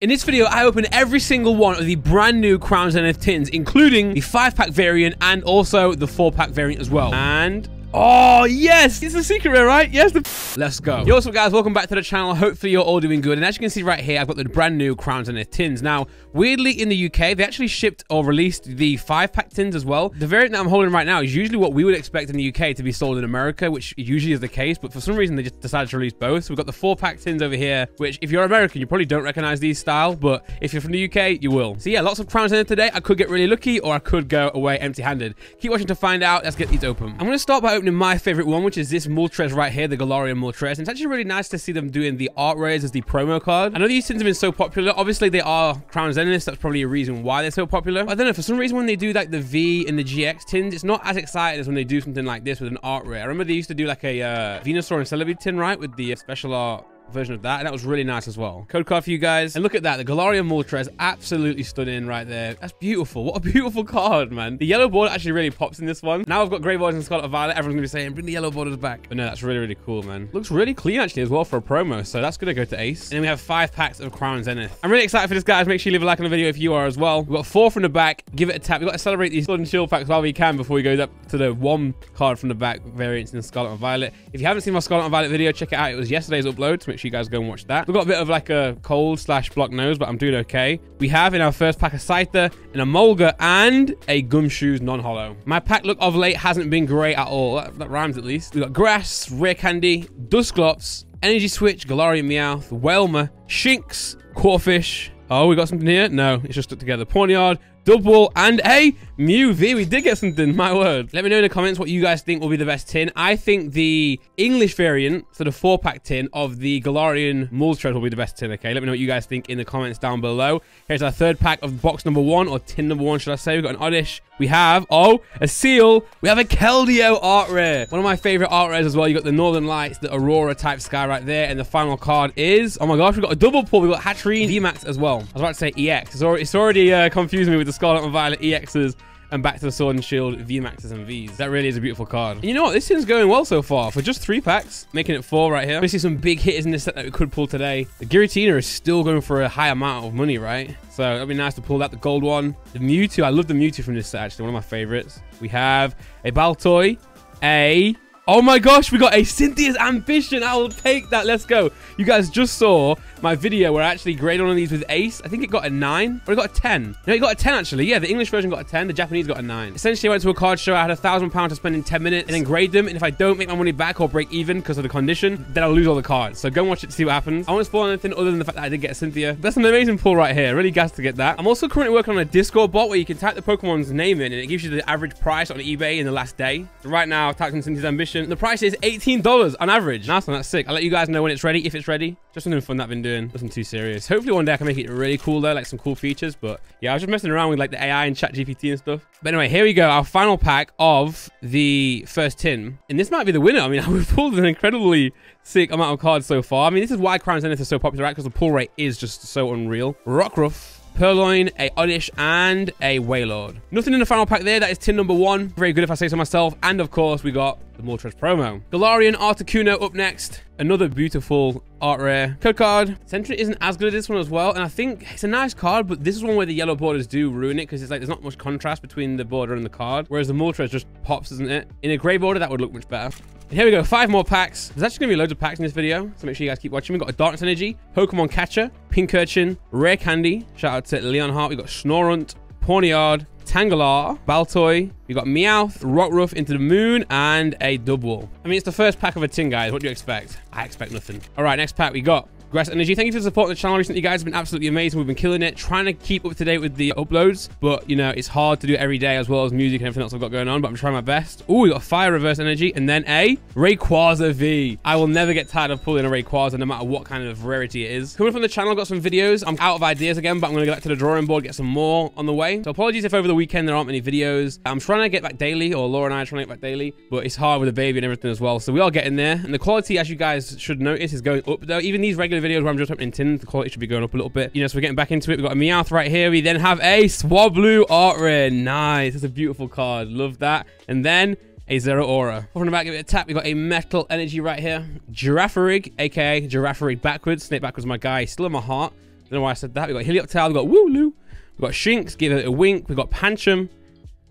In this video, I open every single one of the brand new Crown Zenith tins, including the 5-pack variant and also the 4-pack variant as well. And... oh, yes! It's a secret rare, right? Yes, let's go. Yo, what's up, guys? Welcome back to the channel. Hopefully, you're all doing good. And as you can see right here, I've got the brand new Crown Zenith tins. Now, weirdly, in the UK, they actually shipped or released the 5-pack tins as well. The variant that I'm holding right now is usually what we would expect in the UK to be sold in America, which usually is the case. But for some reason, they just decided to release both. So we've got the 4-pack tins over here, which if you're American, you probably don't recognize these style. But if you're from the UK, you will. So yeah, lots of Crown Zenith today. I could get really lucky or I could go away empty-handed. Keep watching to find out. Let's get these open. I'm going to start by opening my favorite one, which is this Moltres right here, the Galarian Moltres. And it's actually really nice to see them doing the art rares as the promo card. I know these tins have been so popular. Obviously, they are Crown Zeniths. That's probably a reason why they're so popular. But I don't know, for some reason, when they do like the V and the GX tins, it's not as exciting as when they do something like this with an art rare. I remember they used to do like a Venusaur and Celebi tin, right, with the special art version of that, and that was really nice as well. Code card for you guys, and look at that, the Galarian Moltres, absolutely stunning right there. That's beautiful. What a beautiful card, man. The yellow border actually really pops in this one. Now I've got Grey Borders and Scarlet and Violet, everyone's gonna be saying bring the yellow borders back, but no, that's really, really cool, man. Looks really clean actually as well for a promo, so that's gonna go to Ace. And then we have 5 packs of Crown Zenith. I'm really excited for this, guys. Make sure you leave a like on the video if you are as well. We've got 4 from the back. Give it a tap. We've got to celebrate these Sword and Shield packs while we can before we go up to the 1 card from the back variants in Scarlet and Violet. If you haven't seen my Scarlet and Violet video, check it out. It was yesterday's upload, so make sure you guys go and watch that. We've got a bit of like a cold slash block nose, but I'm doing okay. We have in our first pack a Scyther and a Molga and a Gumshoes non-hollow. My pack look of late hasn't been great at all. That rhymes at least. We've got Grass, Rare Candy, Dusclops, Energy Switch, Galarian Meowth, Whelmer, Shinx, Corphish. Oh, we got something here? No, it's just stuck together. Pawniard, Double, and a Mew V. We did get something, my word. Let me know in the comments what you guys think will be the best tin. I think the English variant, so the 4-pack tin of the Galarian Moltres will be the best tin, okay? Let me know what you guys think in the comments down below. Here's our 3rd pack of box number 1, or tin number 1, should I say. We've got an Oddish. We have, oh, a Seal. We have a Keldeo art rare. One of my favorite art rares as well. You got the Northern Lights, the Aurora type sky right there, and the final card is, oh my gosh, we've got a double pull. We've got Hisuian VMAX as well. I was about to say EX. It's already confusing me with the Scarlet and Violet EXs and back to the Sword and Shield VMAXs and Vs. That really is a beautiful card. And you know what? This thing's going well so far. For just 3 packs, making it 4 right here. We see some big hitters in this set that we could pull today. The Giratina is still going for a high amount of money, right? So that'd be nice to pull out the gold one. The Mewtwo, I love the Mewtwo from this set, actually. One of my favorites. We have a Baltoy, a... oh my gosh, we got a Cynthia's Ambition. I will take that. Let's go. You guys just saw my video where I actually graded one of these with Ace. I think it got a 9 or it got a 10. No, it got a 10 actually. Yeah, the English version got a 10. The Japanese got a 9. Essentially, I went to a card show. I had £1,000 to spend in 10 minutes and then grade them. And if I don't make my money back or break even because of the condition, then I'll lose all the cards. So go and watch it to see what happens. I won't spoil anything other than the fact that I did get a Cynthia. That's an amazing pull right here. Really gassed to get that. I'm also currently working on a Discord bot where you can type the Pokemon's name in and it gives you the average price on eBay in the last day. So right now, I've typed in Cynthia's Ambition. The price is $18 on average. Nice one, that's sick. I'll let you guys know when it's ready, if it's ready. Just something fun that I've been doing. Nothing too serious. Hopefully one day I can make it really cool though, like some cool features. But yeah, I was just messing around with like the AI and ChatGPT and stuff. But anyway, here we go. Our final pack of the first tin. And this might be the winner. I mean, we've pulled an incredibly sick amount of cards so far. I mean, this is why Crown Zenith is so popular, right? Because the pull rate is just so unreal. Rockruff, Purloin, a Oddish, and a Wailord. Nothing in the final pack there. That is tin number 1. Very good if I say so myself. And of course, we got the Moltres promo. Galarian Articuno up next. Another beautiful art rare. Code card. Sentry isn't as good as this one as well. And I think it's a nice card, but this is one where the yellow borders do ruin it because it's like there's not much contrast between the border and the card. Whereas the Moltres just pops, isn't it? In a grey border, that would look much better. And here we go, 5 more packs. There's actually going to be loads of packs in this video, so make sure you guys keep watching. We've got a Darkness Energy, Pokemon Catcher, Pincurchin, Rare Candy, shout out to Leonhardt. We've got Snorunt, Pawniard, Tangalar, Baltoy. We've got Meowth, Rockruff, Into the Moon, and a Double. I mean, it's the first pack of a tin, guys. What do you expect? I expect nothing. All right, next pack we got Grass Energy. Thank you for supporting the channel recently, guys. It's been absolutely amazing. We've been killing it, trying to keep up to date with the uploads, but you know, it's hard to do it every day as well as music and everything else I've got going on, but I'm trying my best. Oh, we got Fire Reverse Energy and then a Rayquaza V. I will never get tired of pulling a Rayquaza no matter what kind of rarity it is. Coming from the channel, I've got some videos. I'm out of ideas again, but I'm going to go back to the drawing board, get some more on the way. So apologies if over the weekend there aren't many videos. I'm trying to get back daily, or Laura and I are trying to get back daily, but it's hard with a baby and everything as well. So we are getting there. And the quality, as you guys should notice, is going up though. Even these regular videos where I'm just opening tins, the quality should be going up a little bit. You know, so we're getting back into it. We've got a Meowth right here. We then have a Swablu art rare. Nice. That's a beautiful card. Love that. And then a Zeraora. From the back, give it a tap. We've got a Metal Energy right here. Girafarig, aka Girafarig backwards. Snake backwards, my guy. He's still in my heart. Don't know why I said that. We've got Helioptile, we've got Wooloo, we've got Shinx, give it a wink, we've got Pancham,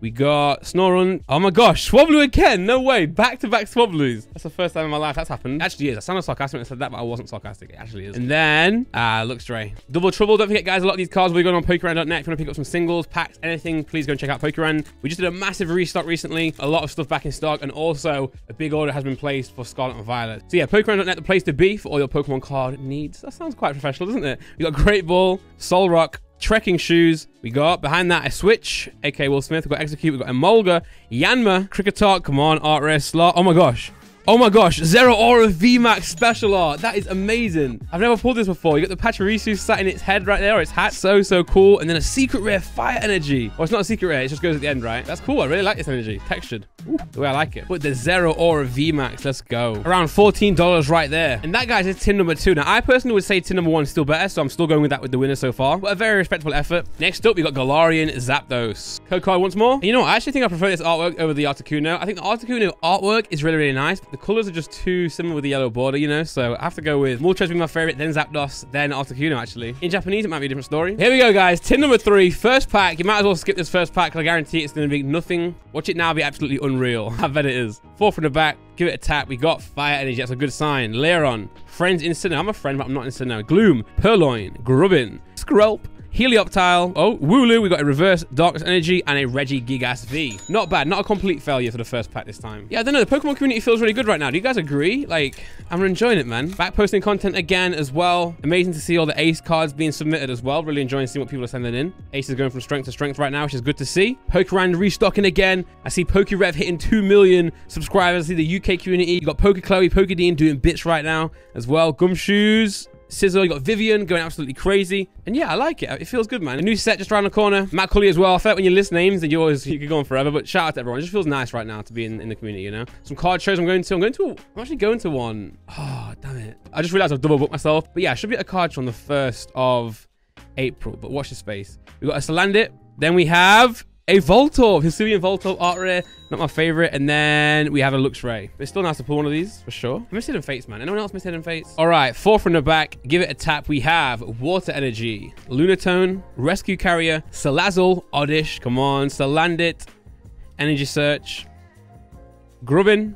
we got Snorunt. Oh my gosh, Swablu again, no way, back-to-back Swablu's. That's the first time in my life that's happened. It actually is, I sounded sarcastic when I said that, but I wasn't sarcastic, it actually is. And then, Luxray. Double Trouble, don't forget guys, a lot of these cards will be going on Pokeran.net. If you want to pick up some singles, packs, anything, please go and check out Pokeran. We just did a massive restock recently, a lot of stuff back in stock, and also a big order has been placed for Scarlet and Violet. So yeah, Pokeran.net, the place to be for all your Pokemon card needs. That sounds quite professional, doesn't it? We got Great Ball, Solrock, Trekking Shoes. We got behind that a Switch, aka Will Smith. We've got Execute, we've got Emolga, Yanma, Cricketot, come on, Art Rare Slot. Oh my gosh, Zeraora VMAX Special Art. That is amazing. I've never pulled this before. You got the Pachirisu sat in its head right there, or its hat. So, so cool. And then a secret rare Fire Energy. Well, it's not a secret rare, it just goes at the end, right? That's cool. I really like this energy. Textured. Ooh, the way I like it. But the Zeraora VMAX, let's go. Around $14 right there. And that, guys, is tin number 2. Now, I personally would say tin number 1 is still better, so I'm still going with that with the winner so far. But a very respectable effort. Next up, we got Galarian Zapdos. Kokoi once more. And you know what? I actually think I prefer this artwork over the Articuno. I think the Articuno artwork is really, really nice. The colors are just too similar with the yellow border, you know, so I have to go with Moltres being my favorite, then Zapdos, then Articuno, actually. In Japanese, it might be a different story. Here we go, guys. Tin number 3, first pack. You might as well skip this first pack, because I guarantee it's going to be nothing. Watch it now be absolutely unreal. I bet it is. 4 from the back. Give it a tap. We got Fire Energy. That's a good sign. Lairon. Friends Incinno. I'm a friend, but I'm not Incinno. Gloom. Purloin. Grubbin. Skrelp. Helioptile. Oh, Wooloo. We got a reverse Darkness Energy and a Reggie Gigas V. Not bad. Not a complete failure for the first pack this time. Yeah, I don't know. The Pokemon community feels really good right now. Do you guys agree? Like, I'm enjoying it, man. Back posting content again as well. Amazing to see all the Ace cards being submitted as well. Really enjoying seeing what people are sending in. Ace is going from strength to strength right now, which is good to see. Pokeran restocking again. I see Pokerev hitting 2 million subscribers. I see the UK community. You got Poke Chloe, Pokedean doing bits right now as well. Gumshoes. Sizzle, you got Vivian going absolutely crazy. And yeah, I like it. It feels good, man. A new set just around the corner. Matt Culley as well. I felt when you list names that you could go on forever, but shout out to everyone. It just feels nice right now to be in the community, you know? Some card shows I'm actually going to one. Oh, damn it. I just realized I've double booked myself. But yeah, I should be at a card show on the 1st of April, but watch the space. We've got a Salandit. Then we have a Voltorb, Hisuian Voltorb, Art Rare, not my favorite. And then we have a Luxray. It's still nice to pull one of these, for sure. I miss Hidden Fates, man. Anyone else miss Hidden Fates? All right, 4 from the back. Give it a tap. We have Water Energy, Lunatone, Rescue Carrier, Salazzle, Oddish, come on, Salandit, Energy Search, Grubbin,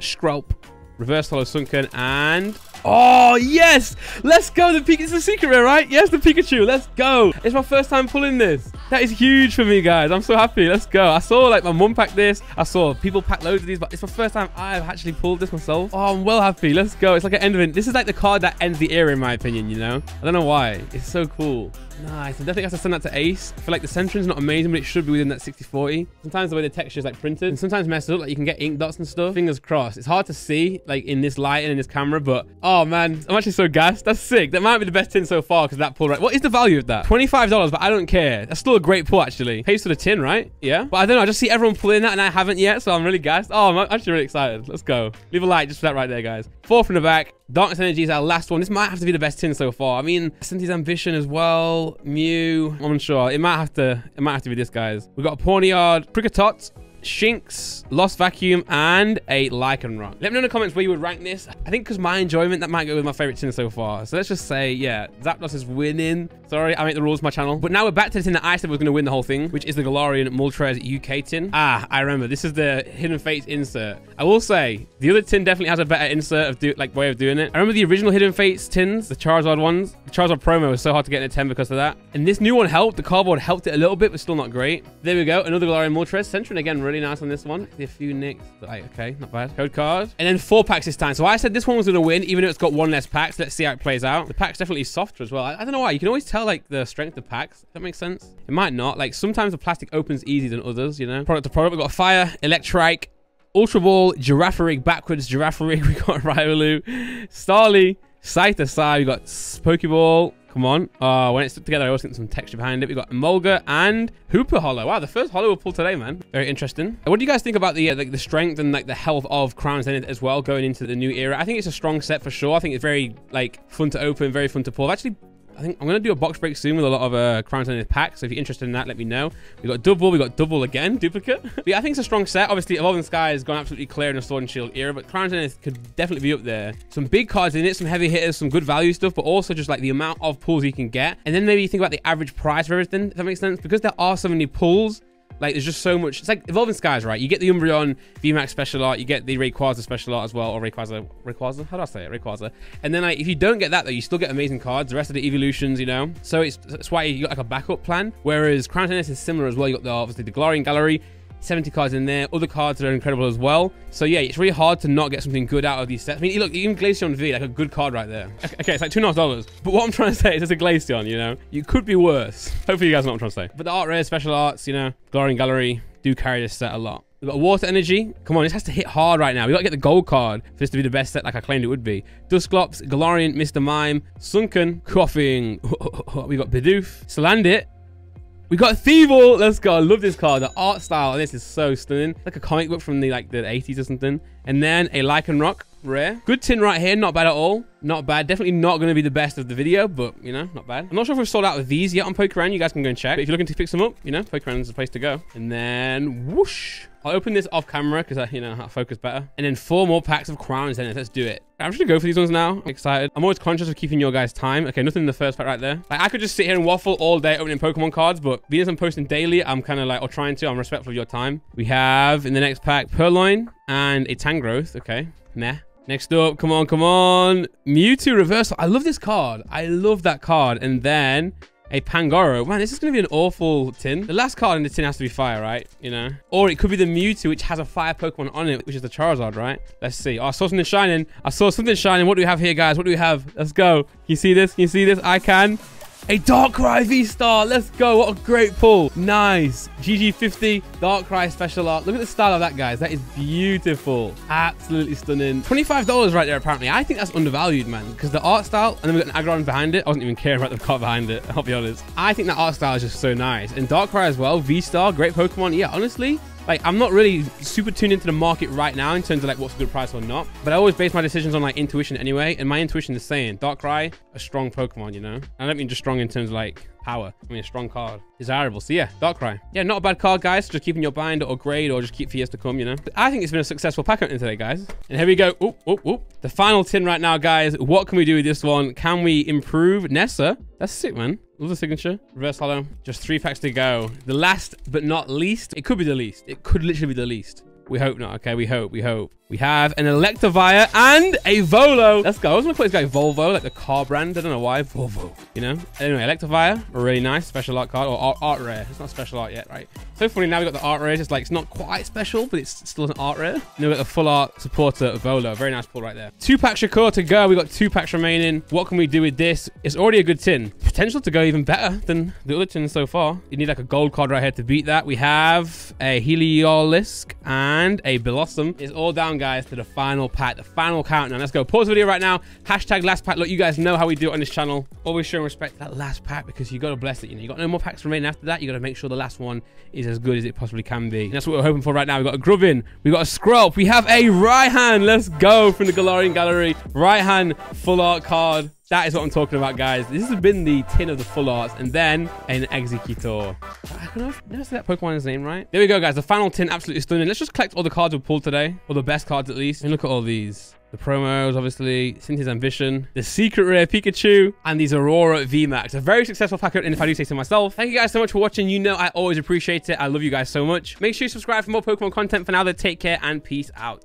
Skrelp, Reverse Hollow Sunken, and... oh, yes! Let's go! The Pikachu. It's a secret rare, right? Yes, the Pikachu. Let's go! It's my first time pulling this. That is huge for me, guys. I'm so happy. Let's go. I saw, like, my mum pack this. I saw people pack loads of these, but it's my first time I've actually pulled this myself. Oh, I'm well happy. Let's go. It's like an end of it. This is, like, the card that ends the era, in my opinion, you know? I don't know why. It's so cool. Nice. I definitely have to send that to Ace. I feel like the centering's not amazing, but it should be within that 60-40. Sometimes the way the texture is, like, printed and sometimes messed up. Like, you can get ink dots and stuff. Fingers crossed. It's hard to see, like, in this light and in this camera, but... oh, man. I'm actually so gassed. That's sick. That might be the best tin so far because that pull, right? What is the value of that? $25, but I don't care. That's still a great pull, actually. Pays for the tin, right? Yeah. But I don't know. I just see everyone pulling that, and I haven't yet, so I'm really gassed. Oh, I'm actually really excited. Let's go. Leave a like just for that right there, guys. 4 from the back. Darkness Energy is our last one. This might have to be the best tin so far. I mean, Cynthia's Ambition as well. Mew. I'm unsure. It might have to be this, guys. We've got a Pawniard, Cricketot, Shinx, Lost Vacuum, and a Lycanroc. Let me know in the comments where you would rank this. I think because my enjoyment, that might go with my favorite tin so far. So let's just say, yeah, Zapdos is winning. Sorry, I make the rules for my channel. But now we're back to the tin that I said was going to win the whole thing, which is the Galarian Moltres UK tin. Ah, I remember. This is the Hidden Fates insert. I will say, the other tin definitely has a better insert of way of doing it. I remember the original Hidden Fates tins, the Charizard ones. The Charizard promo was so hard to get in a 10 because of that. And this new one helped. The cardboard helped it a little bit, but still not great. There we go. Another Galarian Moltres. Centering again, really nice on this one. A few nicks, but like, okay, not bad. Code card. And then 4 packs this time. So I said this one was going to win, even though it's got 1 less packs. Let's see how it plays out. The pack's definitely softer as well. I don't know why. You can always tell, like, the strength of packs. Does that make sense? It might not. Like, sometimes the plastic opens easier than others, you know? Product to product. We've got Fire, Electrike, Ultra Ball, Giraffe Rig, backwards Giraffe Rig. We got Riolu, Starly, Scyther. We got Pokeball. Come on. When it's stuck together, I always get some texture behind it. We've got Emolga and Hooper Hollow. Wow, the first Hollow we'll pull today, man. Very interesting. What do you guys think about the strength and, like, the health of Crown Zenith as well going into the new era? I think it's a strong set for sure. I think it's very, like, fun to open, very fun to pull. I've actually I think I'm going to do a box break soon with a lot of Crown Zenith packs, so if you're interested in that, let me know. We got Double again, duplicate. But yeah, I think it's a strong set. Obviously, Evolving Sky has gone absolutely clear in the Sword and Shield era, but Crown Zenith could definitely be up there. Some big cards in it, some heavy hitters, some good value stuff, but also just like the amount of pulls you can get. And then maybe you think about the average price for everything, if that makes sense, because there are so many pulls. Like, there's just so much. It's like Evolving Skies, right? You get the Umbreon VMAX special art, you get the Rayquaza special art as well, or Rayquaza? How do I say it? Rayquaza. And then, like, if you don't get that, though, you still get amazing cards, the rest of the evolutions, you know? So it's why you got, like, a backup plan. Whereas Crown Zenith is similar as well. You got, the, obviously, the Glorian Gallery, 70 cards in there. Other cards that are incredible as well. So, yeah, it's really hard to not get something good out of these sets. I mean, look, even Glaceon V, like, a good card right there. Okay, it's like $2.5. But what I'm trying to say is it's a Glaceon, you know? You could be worse. Hopefully, you guys know what I'm trying to say. But the art rare, special arts, you know, Glorian Gallery do carry this set a lot. We've got Water Energy. Come on, this has to hit hard right now. We've got to get the gold card for this to be the best set like I claimed it would be. Dusclops, Galarian, Mister Mime, Sunken, Coughing. We got Bidoof, Salandit. We got Thievul. Let's go. I love this card. The art style on this is so stunning. Like a comic book from the like the 80s or something. And then a Lycanroc rare. Good tin right here. Not bad at all. Not bad. Definitely not going to be the best of the video, but you know, not bad. I'm not sure if we've sold out of these yet on Pokeran. You guys can go and check. But if you're looking to pick some up, you know, Pokeran's the place to go. And then whoosh. I'll open this off camera because I, you know, I focus better. And then 4 more packs of Crown Zenith. Let's do it. I'm just gonna go for these ones now. I'm excited. I'm always conscious of keeping your guys' time. Okay, nothing in the first pack right there. Like, I could just sit here and waffle all day opening Pokemon cards, but because I'm posting daily, I'm kind of like, or trying to, I'm respectful of your time. We have in the next pack, Purloin and a Tangrowth. Okay, nah. Next up, come on, come on. Mewtwo Reversal. I love this card. I love that card. And then a Pangoro. Man, this is going to be an awful tin. The last card in the tin has to be fire, right? You know? Or it could be the Mewtwo, which has a fire Pokemon on it, which is the Charizard, right? Let's see. Oh, I saw something shining. I saw something shining. What do we have here, guys? What do we have? Let's go. Can you see this? Can you see this? I can. A Darkrai V-Star. Let's go. What a great pull. Nice. GG50 Darkrai special art. Look at the style of that, guys. That is beautiful. Absolutely stunning. $25 right there, apparently. I think that's undervalued, man, because the art style, and then we've got an Aggron behind it. I wasn't even caring about the card behind it, I'll be honest. I think that art style is just so nice. And Darkrai as well. V-Star. Great Pokemon. Yeah, honestly, like, I'm not really super tuned into the market right now in terms of, like, what's a good price or not. But I always base my decisions on, like, intuition anyway. And my intuition is saying Darkrai, a strong Pokemon, you know? I don't mean just strong in terms of, like, power. I mean, a strong card. Desirable. So, yeah, Darkrai. Yeah, not a bad card, guys. Just keeping your bind or grade or just keep for years to come, you know? But I think it's been a successful pack opening today, guys. And here we go. Oop, oop, oop. The final tin right now, guys. What can we do with this one? Can we improve Nessa? That's sick, man. Love the signature. Reverse hollow. Just 3 packs to go. The last but not least. It could be the least. It could literally be the least. We hope not. Okay, we hope. We hope. We have an Electivire and a Volo. Let's go. I was going to put this guy Volvo, like the car brand. I don't know why. Volvo, you know? Anyway, Electivire. Really nice. Special art card or art rare. It's not special art yet, right? So funny. Now we got the art rare. It's like, it's not quite special, but it's still an art rare. And then we got a full art supporter of Volo. Very nice pull right there. 2 packs Shakur to go. We got 2 packs remaining. What can we do with this? It's already a good tin. Potential to go even better than the other tin so far. You need like a gold card right here to beat that. We have a Heliolisk and a Blossom. It's all down, guys, to the final pack, the final countdown. Let's go. Pause the video right now. Hashtag last pack. Look, you guys know how we do it on this channel. Always showing respect to that last pack because you got to bless it. You know, you got no more packs remaining after that. You got to make sure the last one is as good as it possibly can be. And that's what we're hoping for right now. We've got a Grubbin. We've got a Skrulp. We have a Raihan. Let's go from the Galarian Gallery. Raihan full art card. That is what I'm talking about, guys. This has been the tin of the full arts and then an Executor. I can never say that Pokemon's name right. There we go, guys. The final tin, absolutely stunning. Let's just collect all the cards we pulled today, or the best cards at least. And look at all these. The promos, obviously, Cynthia's Ambition, the secret rare Pikachu, and the Zeraora VMAX. A very successful pack opening, if I do say so myself. Thank you guys so much for watching. You know I always appreciate it. I love you guys so much. Make sure you subscribe for more Pokemon content. For now, though, take care and peace out.